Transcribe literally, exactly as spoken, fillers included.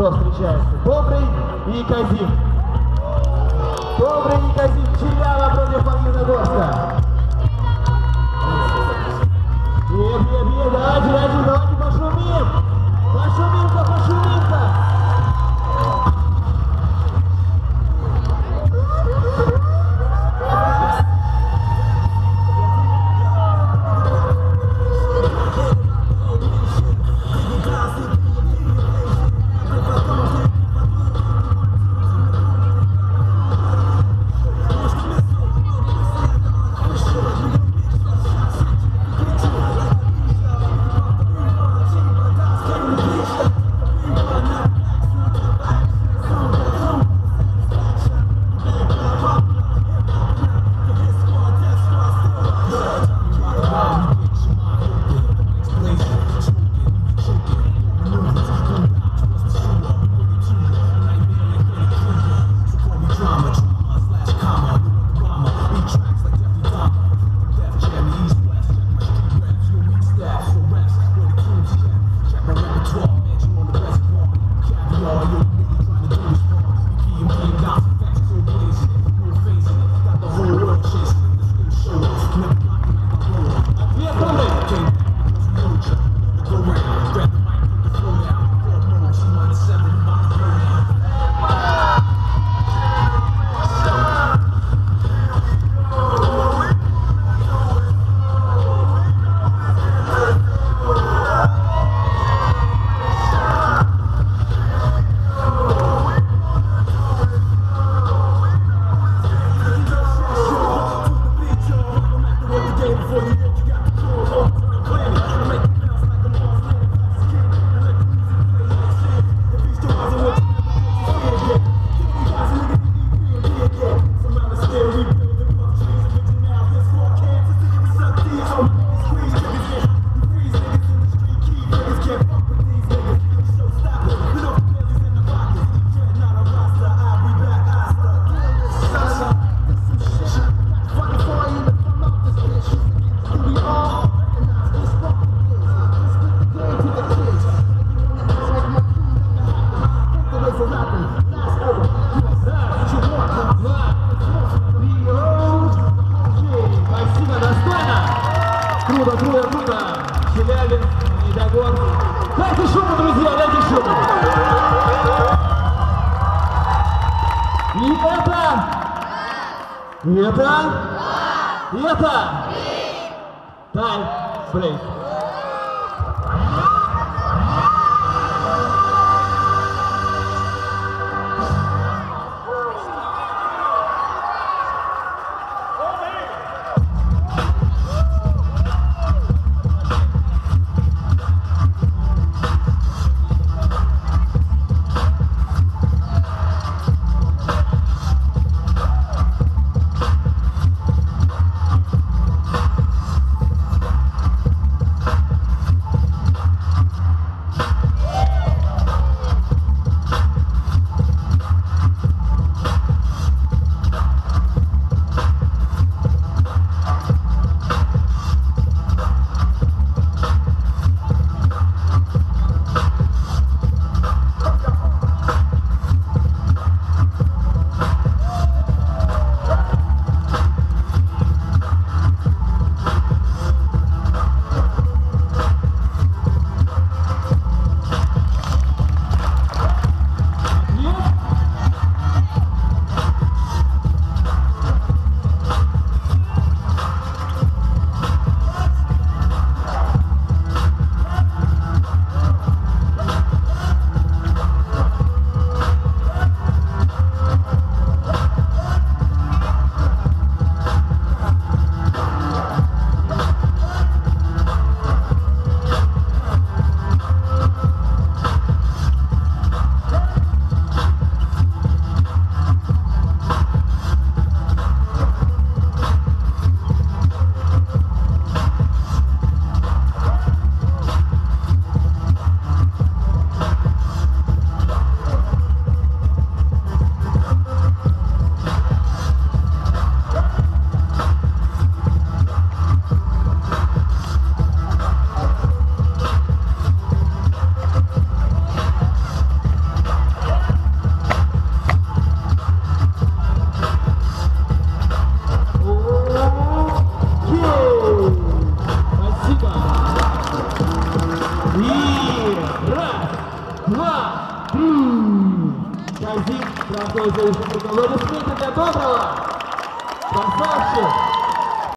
кто встречается. Добрый и Казим. Добрый и Казим. Челяба против Магнитогорска. Нет, нет, нет, давайте, давайте, давайте пошумим. Пошумим-ка, пошумим-ка. Круто, круто, круто! Челябин, Недогор. Дайте шуму, друзья, дайте шуму! И это... И это... И это... Тайм брейк. Субтитры И раз, два, три. Казик проходит за рисунок. Аплодисменты для доброго. Красавчик.